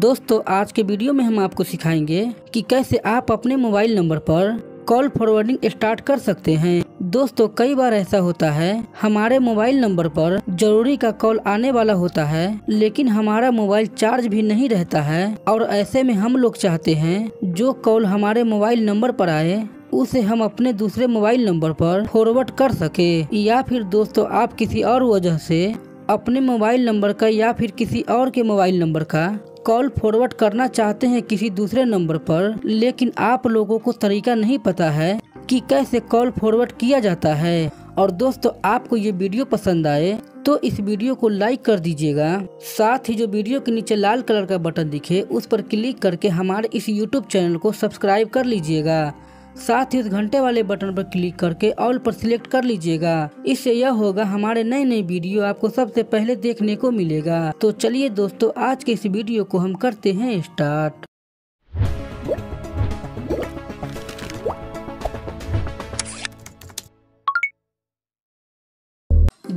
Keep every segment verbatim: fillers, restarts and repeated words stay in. दोस्तों आज के वीडियो में हम आपको सिखाएंगे कि कैसे आप अपने मोबाइल नंबर पर कॉल फॉरवर्डिंग स्टार्ट कर सकते हैं। दोस्तों कई बार ऐसा होता है हमारे मोबाइल नंबर पर जरूरी का कॉल आने वाला होता है, लेकिन हमारा मोबाइल चार्ज भी नहीं रहता है और ऐसे में हम लोग चाहते हैं जो कॉल हमारे मोबाइल नंबर पर आए उसे हम अपने दूसरे मोबाइल नंबर पर फॉरवर्ड कर सके। या फिर दोस्तों आप किसी और वजह से अपने मोबाइल नंबर का या फिर किसी और के मोबाइल नंबर का कॉल फॉरवर्ड करना चाहते हैं किसी दूसरे नंबर पर, लेकिन आप लोगों को तरीका नहीं पता है कि कैसे कॉल फॉरवर्ड किया जाता है। और दोस्तों आपको ये वीडियो पसंद आए तो इस वीडियो को लाइक कर दीजिएगा, साथ ही जो वीडियो के नीचे लाल कलर का बटन दिखे उस पर क्लिक करके हमारे इस यूट्यूब चैनल को सब्सक्राइब कर लीजिएगा, साथ ही उस घंटे वाले बटन पर क्लिक करके ऑल पर सिलेक्ट कर लीजिएगा। इससे यह होगा हमारे नए नए वीडियो आपको सबसे पहले देखने को मिलेगा। तो चलिए दोस्तों आज के इस वीडियो को हम करते हैं स्टार्ट।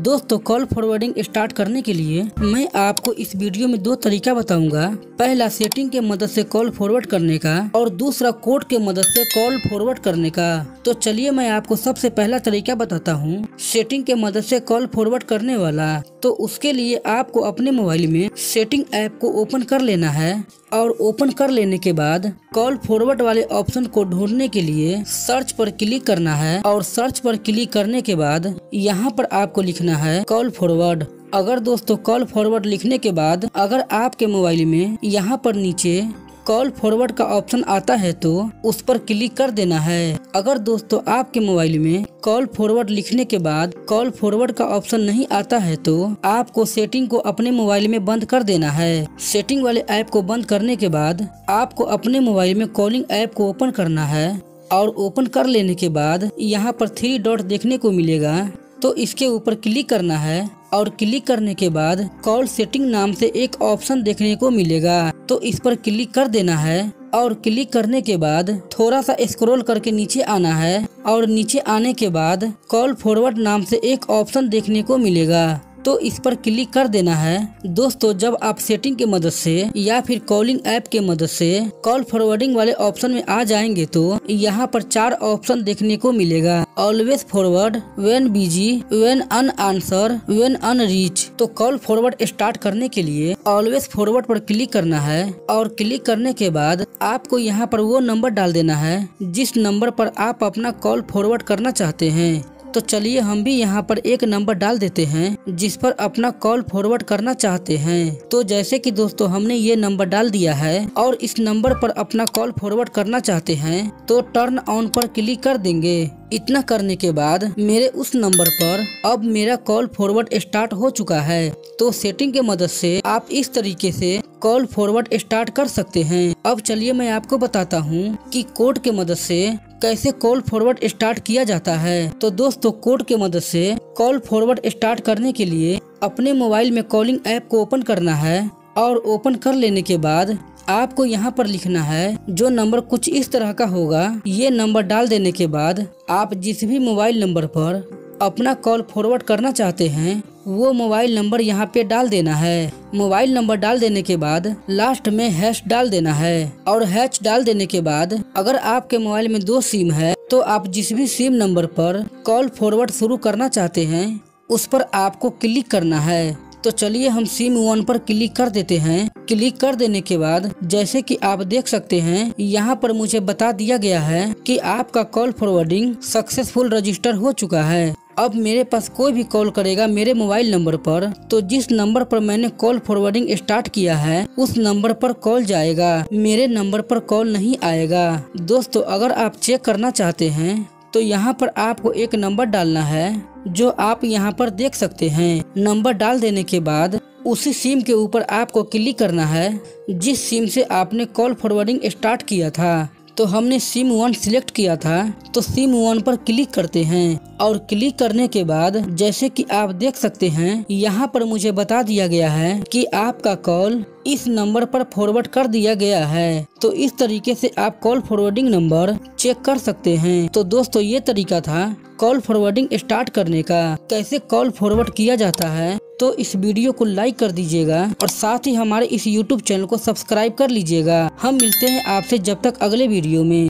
दोस्तों कॉल फॉरवर्डिंग स्टार्ट करने के लिए मैं आपको इस वीडियो में दो तरीका बताऊंगा। पहला सेटिंग के मदद से कॉल फॉरवर्ड करने का और दूसरा कोड के मदद से कॉल फॉरवर्ड करने का। तो चलिए मैं आपको सबसे पहला तरीका बताता हूं, सेटिंग के मदद से कॉल फॉरवर्ड करने वाला। तो उसके लिए आपको अपने मोबाइल में सेटिंग ऐप को ओपन कर लेना है और ओपन कर लेने के बाद कॉल फॉरवर्ड वाले ऑप्शन को ढूंढने के लिए सर्च पर क्लिक करना है और सर्च पर क्लिक करने के बाद यहाँ पर आपको लिखना है कॉल फॉरवर्ड। अगर दोस्तों कॉल फॉरवर्ड लिखने के बाद अगर आपके मोबाइल में यहाँ पर नीचे कॉल फॉरवर्ड का ऑप्शन आता है तो उस पर क्लिक कर देना है। अगर दोस्तों आपके मोबाइल में कॉल फॉरवर्ड लिखने के बाद कॉल फॉरवर्ड का ऑप्शन नहीं आता है तो आपको सेटिंग को अपने मोबाइल में बंद कर देना है। सेटिंग वाले ऐप को बंद करने के बाद आपको अपने मोबाइल में कॉलिंग ऐप को ओपन करना है और ओपन कर लेने के बाद यहाँ पर थ्री डॉट देखने को मिलेगा तो इसके ऊपर क्लिक करना है और क्लिक करने के बाद कॉल सेटिंग नाम से एक ऑप्शन देखने को मिलेगा तो इस पर क्लिक कर देना है और क्लिक करने के बाद थोड़ा सा स्क्रॉल करके नीचे आना है और नीचे आने के बाद कॉल फॉरवर्ड नाम से एक ऑप्शन देखने को मिलेगा तो इस पर क्लिक कर देना है। दोस्तों जब आप सेटिंग के मदद से या फिर कॉलिंग ऐप के मदद से कॉल फॉरवर्डिंग वाले ऑप्शन में आ जाएंगे तो यहाँ पर चार ऑप्शन देखने को मिलेगा, always forward, when busy, when un answer, when un reach. तो कॉल फॉरवर्ड स्टार्ट करने के लिए ऑलवेज फॉरवर्ड पर क्लिक करना है और क्लिक करने के बाद आपको यहाँ पर वो नंबर डाल देना है जिस नंबर पर आप अपना कॉल फॉरवर्ड करना चाहते हैं। तो चलिए हम भी यहाँ पर एक नंबर डाल देते हैं जिस पर अपना कॉल फॉरवर्ड करना चाहते हैं। तो जैसे कि दोस्तों हमने ये नंबर डाल दिया है और इस नंबर पर अपना कॉल फॉरवर्ड करना चाहते हैं तो टर्न ऑन पर क्लिक कर देंगे। इतना करने के बाद मेरे उस नंबर पर अब मेरा कॉल फॉरवर्ड स्टार्ट हो चुका है। तो सेटिंग के मदद से आप इस तरीके से कॉल फॉरवर्ड स्टार्ट कर सकते हैं। अब चलिए मैं आपको बताता हूँ कि कोड के मदद से कैसे कॉल फॉरवर्ड स्टार्ट किया जाता है। तो दोस्तों कोड के मदद से कॉल फॉरवर्ड स्टार्ट करने के लिए अपने मोबाइल में कॉलिंग ऐप को ओपन करना है और ओपन कर लेने के बाद आपको यहाँ पर लिखना है जो नंबर कुछ इस तरह का होगा, ये नंबर डाल देने के बाद आप जिस भी मोबाइल नंबर पर अपना कॉल फॉरवर्ड करना चाहते हैं वो मोबाइल नंबर यहाँ पे डाल देना है। मोबाइल नंबर डाल देने के बाद लास्ट में हैश डाल देना है और हैश डाल देने के बाद अगर आपके मोबाइल में दो सिम है तो आप जिस भी सिम नंबर पर कॉल फॉरवर्ड शुरू करना चाहते हैं उस पर आपको क्लिक करना है। तो चलिए हम सिम वन पर क्लिक कर देते हैं। क्लिक कर देने के बाद जैसे कि आप देख सकते हैं यहाँ पर मुझे बता दिया गया है कि आपका कॉल फॉरवर्डिंग सक्सेसफुल रजिस्टर हो चुका है। अब मेरे पास कोई भी कॉल करेगा मेरे मोबाइल नंबर पर तो जिस नंबर पर मैंने कॉल फॉरवर्डिंग स्टार्ट किया है उस नंबर पर कॉल जाएगा, मेरे नंबर पर कॉल नहीं आएगा। दोस्तों अगर आप चेक करना चाहते हैं तो यहाँ पर आपको एक नंबर डालना है जो आप यहाँ पर देख सकते हैं। नंबर डाल देने के बाद उसी सिम के ऊपर आपको क्लिक करना है जिस सिम से आपने कॉल फॉरवर्डिंग स्टार्ट किया था। तो हमने सिम वन सिलेक्ट किया था तो सिम वन पर क्लिक करते हैं और क्लिक करने के बाद जैसे कि आप देख सकते हैं यहाँ पर मुझे बता दिया गया है कि आपका कॉल इस नंबर पर फॉरवर्ड कर दिया गया है। तो इस तरीके से आप कॉल फॉरवर्डिंग नंबर चेक कर सकते हैं। तो दोस्तों ये तरीका था कॉल फॉरवर्डिंग स्टार्ट करने का, कैसे कॉल फॉरवर्ड किया जाता है तो इस वीडियो को लाइक कर दीजिएगा और साथ ही हमारे इस यूट्यूब चैनल को सब्सक्राइब कर लीजिएगा। हम मिलते हैं आपसे, जब तक अगले वीडियो में।